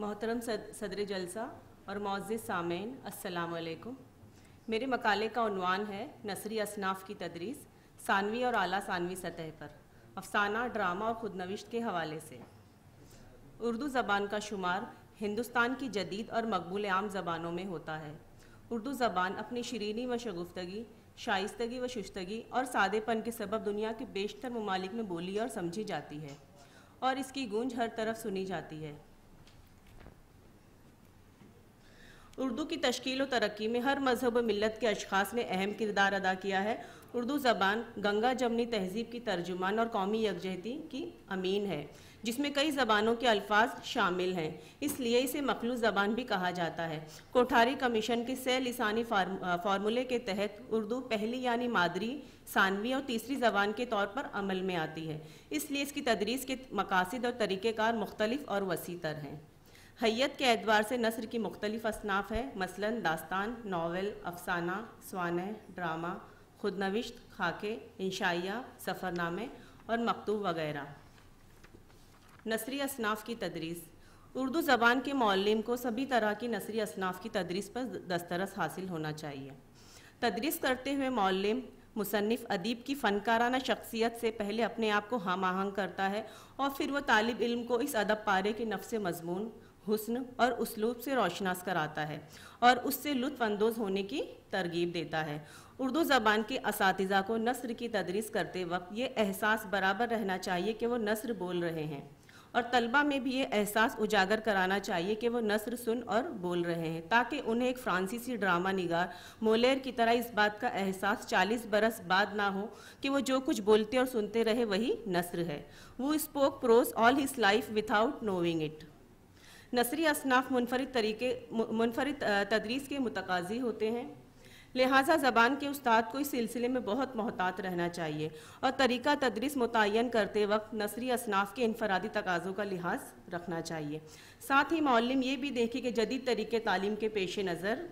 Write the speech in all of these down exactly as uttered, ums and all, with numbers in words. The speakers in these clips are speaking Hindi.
मोहतरम सदर जलसा और मोअज़्ज़िज़ सामेईन, अस्सलाम वालेकुम। मेरे मकाले का उन्वान है नसरी असनाफ की तदरीस सानवी और आला सानवी सतह पर, अफसाना, ड्रामा और खुदनविश्त के हवाले से। उर्दू ज़बान का शुमार हिंदुस्तान की जदीद और मकबूल आम ज़बानों में होता है। उर्दू ज़बान अपनी शरीनी व शगुफ्तगी, शाइस्तगी व शुश्तगी और सादेपन के सबब दुनिया के बेशतर ममालिक में बोली और समझी जाती है और इसकी गूंज हर तरफ सुनी जाती है। उर्दू की तश्कील व तरक्की में हर मजहब व मिलत के अशखास ने अहम किरदार अदा किया है। उर्दू ज़बान गंगा जमनी तहजीब की तर्जुमान और कौमी यकजहती की अमीन है, जिसमें कई ज़बानों के अल्फाज शामिल हैं, इसलिए इसे मखलू ज़बान भी कहा जाता है। कोठारी कमीशन के सह लिसानी फार्मूले के तहत उर्दू पहली यानी मादरी, सानवी और तीसरी ज़बान के तौर पर अमल में आती है, इसलिए इसकी तदरीस के मकासद और तरीक़ेकार मुख्तलिफ और वसी तर हैं। हैयत के एतबार से नस्र की मुख्तलिफ असनाफ है, मसलन दास्तान, नावल, अफसाना, स्वानह, ड्रामा, खुदनविश्त, खाके, इंशाइया, सफ़रनामे और मकतूब वगैरह। नस्री असनाफ की तदरीस उर्दू ज़बान के मौल्लिम को सभी तरह की नस्री असनाफ की तदरीस पर दस्तरस हासिल होना चाहिए। तदरीस करते हुए मौल्लिम मुसन्निफ़ अदीब की फ़नकाराना शख्सियत से पहले अपने आप को हम आहंग करता है और फिर वह तालिब इल्म को इस अदब पारे के नफ्स मज़मून, हुस्न और उसलूब से रोशनास कराता है और उससे लुत्फ़अंदोज़ होने की तरगीब देता है। उर्दू ज़बान के असातिज़ा को नस्र की तदरीस करते वक्त ये एहसास बराबर रहना चाहिए कि वो नस्र बोल रहे हैं और तलबा में भी ये एहसास उजागर कराना चाहिए कि वो नस्र सुन और बोल रहे हैं, ताकि उन्हें एक फ़्रांसीसी ड्रामा निगार मोलेर की तरह इस बात का एहसास चालीस बरस बाद ना हो कि वो जो कुछ बोलते और सुनते रहे वही नस्र है। वो spoke prose all his life without knowing it. नसरी असनाफ मुनफरिद तरीके मुनफरिद तदरीस के मुतकाज़ी होते हैं, लिहाजा ज़बान के उस्ताद को इस सिलसिले में बहुत मोहतात रहना चाहिए और तरीक़ा तदरीस मुतय्यन करते वक्त नसरी असनाफ के इनफरादी तकाज़ों का लिहाज रखना चाहिए। साथ ही मौल्लिम ये भी देखे कि जदीद तरीके तालीम के पेश नज़र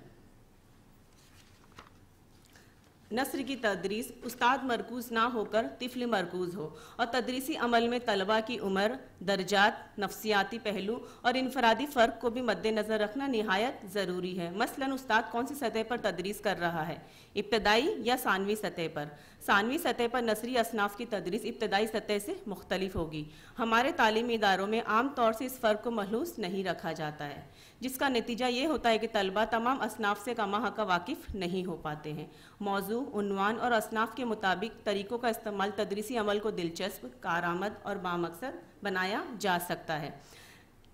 नस्र की तदरीस उस्ताद मरकूज़ ना होकर तिफ़्ल मरकूज़ हो और तदरीसी अमल में तलबा की उम्र, दर्जात, नफसियाती पहलू और इनफरादी फ़र्क को भी मद्देनज़र रखना निहायत ज़रूरी है। मसलन उस्ताद कौन सी सतह पर तदरीस कर रहा है, इब्तदाई या सानवी सतह पर। सानवी सतह पर नस्री असनाफ की तदरीस इब्तदाई सतह से मुख्तलिफ होगी। हमारे तालीमी इदारों में आम तौर से इस फ़र्क को महलूस नहीं रखा जाता है, जिसका नतीजा ये होता है कि तलबा तमाम असनाफ से कमा हक़ वाकिफ़ नहीं हो पाते हैं। मौजू, उन्वान और असनाफ के मुताबिक तरीक़ों का इस्तेमाल तदरीसी अमल को दिलचस्प, कारआमद और बामकसद बनाया जा सकता है।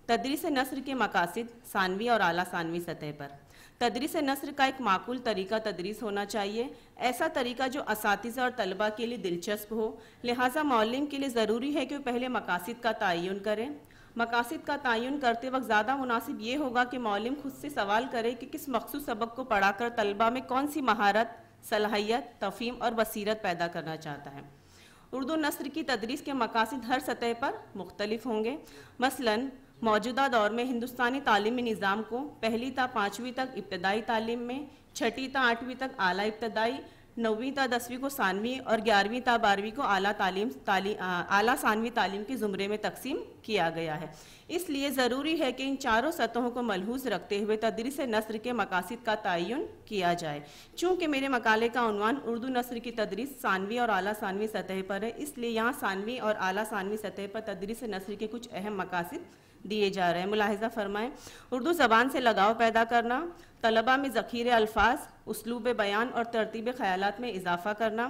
तदरीस नस्र के मकासिद सानवी और आला सानवी सतह पर। तदरीस नस्र का एक माकूल तरीक़ा तदरीस होना चाहिए, ऐसा तरीक़ा जो असातिज़ा और तलबा के लिए दिलचस्प हो। लिहाजा मौलिम के लिए ज़रूरी है कि वह पहले मकासिद का तयन करें। मकासिद का तयन करते वक्त ज़्यादा मुनासिब ये होगा कि मौलिम खुद से सवाल करे कि किस मखसूस सबक को पढ़ा कर तलबा में कौन सी महारत, सलाहियत, तफ़हीम और बसीरत पैदा करना चाहता है। उर्दू नस्र की तदरीस के मकासद हर सतह पर मुख्तलिफ होंगे। मसलन मौजूदा दौर में हिंदुस्तानी तालीमी निज़ाम को पहली ता पाँचवीं तक इब्तदाई तालीम में, छठी ता आठवीं तक आला इब्तदाई, नौवीं ता दसवीं को सानवी और ग्यारहवीं ता बारहवीं को आला तालीम ताली, आ, आला सानवी तालीम के ज़ुमरे में तकसीम किया गया है। इसलिए ज़रूरी है कि इन चारों सतहों को मलहूज़ रखते हुए तदरीस नस्र के मकासिद का तयन किया जाए। चूँकि मेरे मकाले का उन्वान उर्दू नस्र की तदरीस सानवी और आला सानवी सतह पर है, इसलिए यहाँ सानवी और आला सानवी सतह पर तदरीस नस्र के कुछ अहम मकासिद दिए जा रहे हैं। मुलाहिज़ा फरमाएँ। उर्दू ज़बान से लगाव पैदा करना, तलबा में ज़ख़ीरे अल्फाज, उसलूब बयान और तरतीब ख़यालात में इजाफ़ा करना,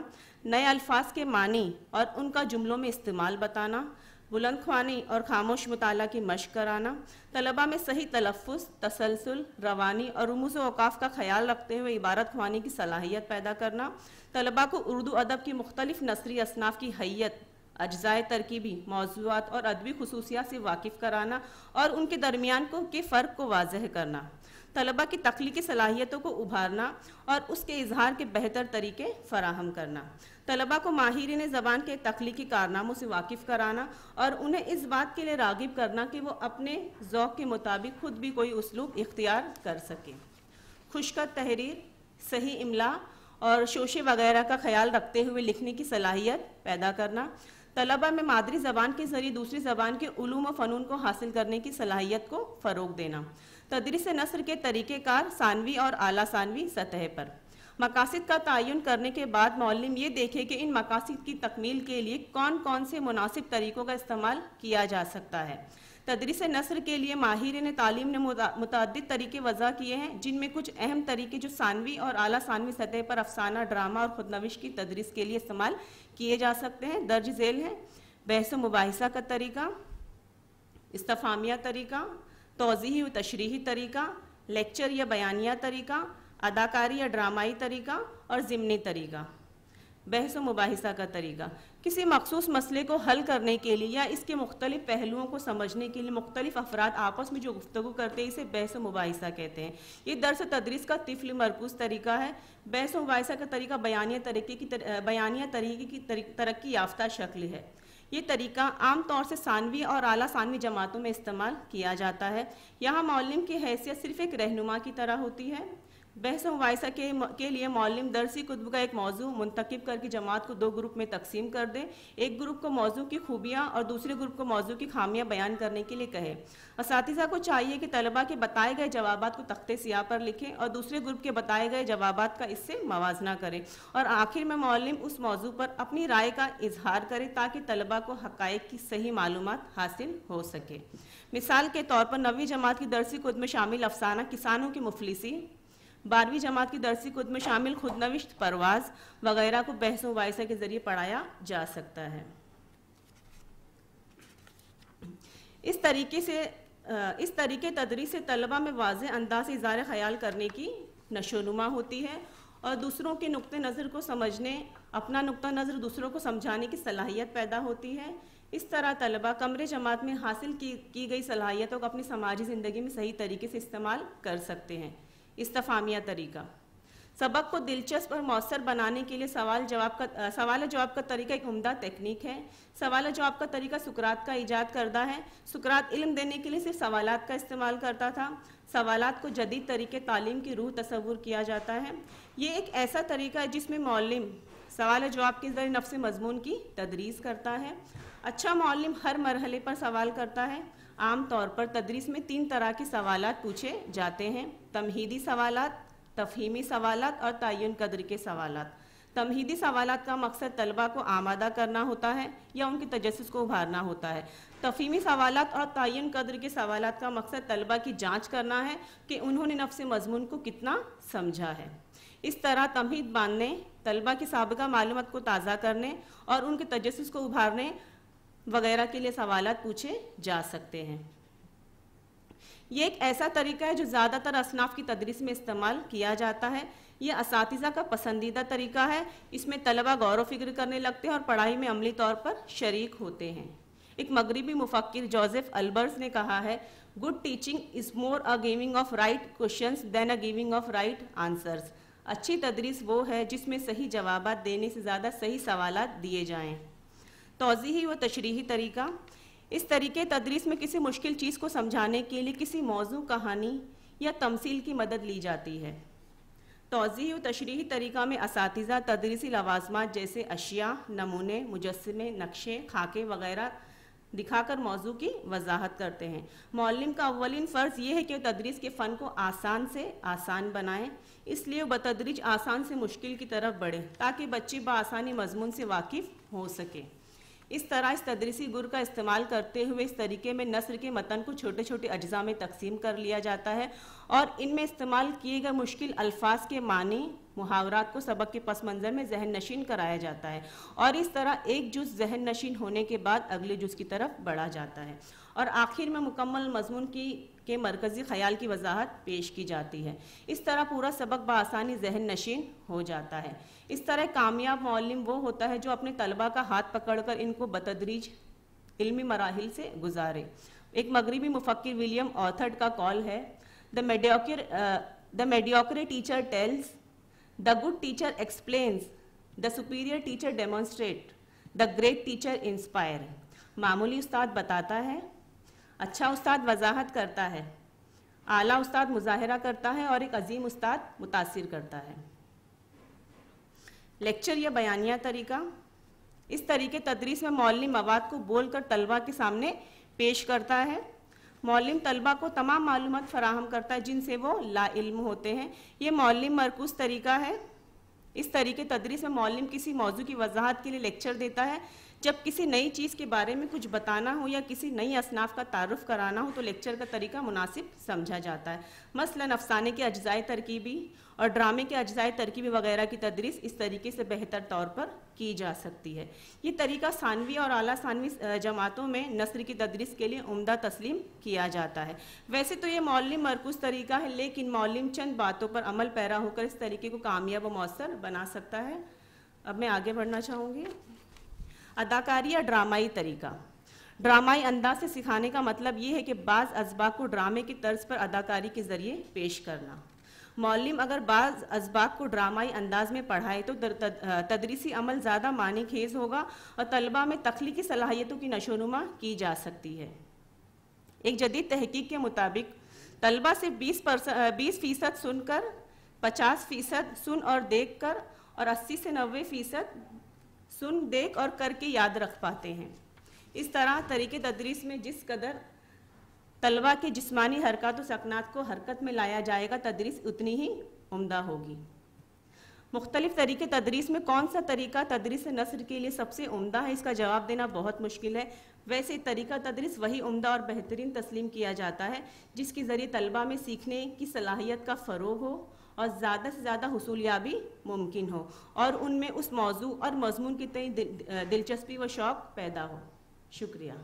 नए अल्फाज के मानी और उनका जुमलों में इस्तेमाल बताना, बुलंद ख्वानी और खामोश मुताला की मश्क कराना, तलबा में सही तलफ़ुज़, तसलसल, रवानी और रुमूज़ औक़ाफ़ का ख्याल रखते हुए इबारत ख्वानी की सलाहियत पैदा करना, तलबा को उर्दू अदब की मुख्तलिफ़ नस्री असनाफ की हैयत, अज्ज़ाए तरकीबी, मौज़ूआत और अदबी खुसूसियात से वाकिफ़ कराना और उनके दरमियान को के फ़र्क को वाज़ह करना, तलबा की तख्लीकी सलाहियतों को उभारना और उसके इजहार के बेहतर तरीके फ़राहम करना, तलबा को माहिरीन ज़बान के तख्लीकी कारनामों से वाकिफ़ कराना और उन्हें इस बात के लिए राग़िब करना कि वो अपने ज़ौक़ के मुताबिक ख़ुद भी कोई उसलूब इख्तियार कर सकें। खुशका तहरीर, सही इमला और शोशे वगैरह का ख्याल रखते हुए लिखने की सलाहियत पैदा करना, तलबा में मादरी ज़बान के ज़रिए दूसरी ज़बान के उलूम व फ़नून को हासिल करने की सलाहियत को फ़रोग देना। तदरीस नस्र के तरीक़ेकार सानवी और आला सानवी सतह पर। मकासिद का तयन करने के बाद मौलम ये देखे कि इन मकासिद की तकमील के लिए कौन कौन से मुनासिब तरीक़ों का इस्तेमाल किया जा सकता है। तदरीस नस्र के लिए माहिरीन तालीम ने मुतअद्दिद तरीके वज़ा किए हैं, जिनमें कुछ अहम तरीके जो सानवी और आला सानवी सतह पर अफसाना, ड्रामा और खुदनविश की तदरीस के लिए इस्तेमाल किए जा सकते हैं दर्ज झेल हैं। बहस मुबाहिसा का तरीक़ा, इस्तफ़ामिया तरीक़ा, तौज़ीही व तशरीही तरीक़ा, लेक्चर या बयानिया तरीक़ा, अदाकारी या ड्रामाई तरीक़ा और ज़िमनी तरीक़ा। बहस मुबाहिसा का तरीक़ा किसी मखसूस मसले को हल करने के लिए या इसके मुख्तलिफ पहलुओं को समझने के लिए मुख्तलिफ अफराद आपस में जो गुफ्तगू करते हैं इसे बहस मुबाहिसा कहते हैं। ये दर्स तदरीस का तिफल मरकूज़ तरीक़ा है। बहस मुबाहिसा का तरीक़ा बयानिया तरीके की तर, बयानिया तरीके की तर, तरक्की याफ्ता शक्ल है। ये तरीक़ा आम तौर से सानवी और आला सानवी जमातों में इस्तेमाल किया जाता है। यहाँ मौलिम की हैसियत सिर्फ़ एक रहनुमा की तरह होती है। बहस मुबाहिसा के, के लिए मौलिम दरसी कुतुब का एक मौजू मुंतखब करके जमात को दो ग्रुप में तकसीम कर दे। एक ग्रुप को मौजू की खूबियाँ और दूसरे ग्रुप को मौजू की खामियाँ बयान करने के लिए कहे। असातिज़ा को चाहिए कि तलबा के बताए गए जवाबात को तख्ते सियाह पर लिखें और दूसरे ग्रुप के बताए गए जवाबात का इससे मवाजना करें और आखिर में मौलिम उस मौजू पर अपनी राय का इजहार करे ताकि तलबा को हक़ाइक़ की सही मालूमात हासिल हो सके। मिसाल के तौर पर नवीं जमात की दरसी कुतुब में शामिल अफसाना किसानों की मुफलिसी, बारहवीं जमात की दरसी कुतुब में शामिल खुदनविश परवाज़ वगैरह को बहस मुबाहिसा के ज़रिए पढ़ाया जा सकता है। इस तरीके से इस तरीके तदरीस से तलबा में वाज़े अंदाज़ से इज़हार ख्याल करने की नशोनुमा होती है और दूसरों के नुक्ते नज़र को समझने, अपना नुक्ता नज़र दूसरों को समझाने की सलाहियत पैदा होती है। इस तरह तलबा कमरे जमात में हासिल की, की गई सलाहियतों को अपनी समाजी ज़िंदगी में सही तरीके से इस्तेमाल कर सकते हैं। इस्तफ़ामिया तरीक़ा सबक को दिलचस्प और मौसर बनाने के लिए सवाल जवाब का सवाल जवाब का तरीका एक उम्दा तकनीक है। सवाल जवाब का तरीका सुकरात का इजाद करदा है। सुकरात इल्म देने के लिए सिर्फ सवालात का इस्तेमाल करता था। सवालात को जदीद तरीके तालीम की रूह तस्वुर किया जाता है। ये एक ऐसा तरीका है जिसमें मौलिम सवाल जवाब के ज़रिए नफ्स मजमून की तदरीस करता है। अच्छा मौलिम हर मरहले पर सवाल करता है। आम तौर पर तदरीस में तीन तरह के सवालात पूछे जाते हैं, तमहीदी सवालात, तफहीमी सवालात और तयन कदर के सवालात। तमहीदी सवालात का मकसद तलबा को आमादा करना होता है या उनके तजस्सुस को उभारना होता है। तफहीमी सवालात और तयन कदर के सवालात का मकसद तलबा की जांच करना है कि उन्होंने नफ्से मजमून को कितना समझा है। इस तरह तमहीद बांधने, तलबा की साबिका मालूमात को ताज़ा करने और उनके तजस्सुस को उभारने वगैरह के लिए सवालात पूछे जा सकते हैं। ये एक ऐसा तरीका है जो ज़्यादातर असनाफ की तदरीस में इस्तेमाल किया जाता है। यह असातिज़ा का पसंदीदा तरीका है। इसमें तलबा गौर व फिक्र करने लगते हैं और पढ़ाई में अमली तौर पर शरीक होते हैं। एक मगरिबी मुफक्किर जोसेफ अल्बर्स ने कहा है, good teaching is more a giving of right questions than a giving of right answers. अच्छी तदरीस वो है जिसमें सही जवाबात देने से ज़्यादा सही सवालात दिए जाएँ। तौज़ीही व तशरीही तरीक़ा इस तरीके तदरीस में किसी मुश्किल चीज़ को समझाने के लिए किसी मौजू, कहानी या तमसील की मदद ली जाती है। तौज़ीही व तशरीही तरीक़ा में असातिज़ा तदरीसी लवाजमात जैसे अशिया, नमूने, मुजस्मे, नक्शे, खाके वगैरह दिखाकर मौजू की वजाहत करते हैं। मौलिम का अव्वलिन फ़र्ज़ यह है कि तदरीस के फ़न को आसान से आसान बनाएं, इसलिए बतदरीज आसान से मुश्किल की तरफ बढ़ें ताकि बच्चे बआसानी मजमून से वाकिफ़ हो सके। इस तरह इस तदरीसी गुर का इस्तेमाल करते हुए इस तरीके में नस्र के मतन को छोटे छोटे अज्जा में तकसीम कर लिया जाता है और इनमें इस्तेमाल किए गए मुश्किल अल्फाज के मानी, मुहावरात को सबक के पस मंज़र में जहन नशीन कराया जाता है और इस तरह एक जुज़ जहन नशीन होने के बाद अगले जुज़ की तरफ बढ़ा जाता है और आखिर में मुकम्मल मजमून की के मरकज़ी ख्याल की वजाहत पेश की जाती है। इस तरह पूरा सबक बआसानी जहन नशीन हो जाता है। इस तरह कामयाब मौलिम वो होता है जो अपने तलबा का हाथ पकड़कर इनको बतदरीज इल्मी मराहिल से गुजारे। एक मगरिबी मुफक्किर विलियम ऑथर्ड का कॉल है, the mediocre the mediocre teacher tells, the good teacher explains, the superior teacher demonstrate, the great teacher inspire. मामूली उस्ताद बताता है, अच्छा उस्ताद वजाहत करता है, आला उस्ताद मुजाहरा करता है और एक अजीम उस्ताद मुतासिर करता है। लेक्चर या बयानिया तरीक़ा इस तरीके तदरीस में मौलवी मवाद को बोलकर तलबा के सामने पेश करता है। मौलवी तलबा को तमाम मालूमात फराहम करता है जिनसे वो ला इल्म होते हैं। ये मौलवी मरकूज़ तरीका है। इस तरीके तदरीस में मौलवी किसी मौजू की वजाहत के लिए लेक्चर देता है। जब किसी नई चीज़ के बारे में कुछ बताना हो या किसी नई असनाफ का तारुफ कराना हो तो लेक्चर का तरीका मुनासिब समझा जाता है। मसलन अफसाने के अज्जाए तरकीबी और ड्रामे के अज्जाए तरकीबी वगैरह की तदरीस इस तरीके से बेहतर तौर पर की जा सकती है। ये तरीका सानवी और आला सानवी जमातों में नस्र की तदरीस के लिए उम्दा तस्लीम किया जाता है। वैसे तो ये मौलवी मरकूज़ तरीका है, लेकिन मौलवी चंद बातों पर अमल पैरा होकर इस तरीके को कामयाब व मौसर बना सकता है। अब मैं आगे बढ़ना चाहूँगी। अदाकारी या ड्रामाई तरीका। ड्रामाई अंदाज से सिखाने का मतलब ये है कि बाज़ अजबाक को ड्रामे की तर्ज पर अदाकारी के ज़रिए पेश करना। मौलिम अगर बाज़ अजबाक को ड्रामाई अंदाज में पढ़ाए तो तदरीसी अमल ज़्यादा मानी खेज़ होगा और तलबा में तख्लीकी सलाहियतों की नशोनुमा की जा सकती है। एक जदीद तहकीक के मुताबिक तलबा सिर्फ बीस परसेंट बीस फ़ीसद सुनकर, पचास फ़ीसद सुन और देख कर और अस्सी से नब्बे फ़ीसद सुन देख और करके याद रख पाते हैं। इस तरह तरीके तदरीस में जिस कदर तलबा के जिस्मानी हरकत और सकनात को हरकत में लाया जाएगा तदरीस उतनी ही उम्दा होगी। मुख्तलिफ तरीके तदरीस में कौन सा तरीका तदरीस नस्र के लिए सबसे उम्दा है, इसका जवाब देना बहुत मुश्किल है। वैसे तरीका तदरीस वही उम्दा और बेहतरीन तस्लीम किया जाता है जिसके ज़रिए तलबा में सीखने की सलाहियत का फ़रोग हो और ज़्यादा से ज़्यादा हुसूलियाबी मुमकिन हो और उनमें उस मौजू और मज़मून की तय दिलचस्पी व शौक़ पैदा हो। शुक्रिया।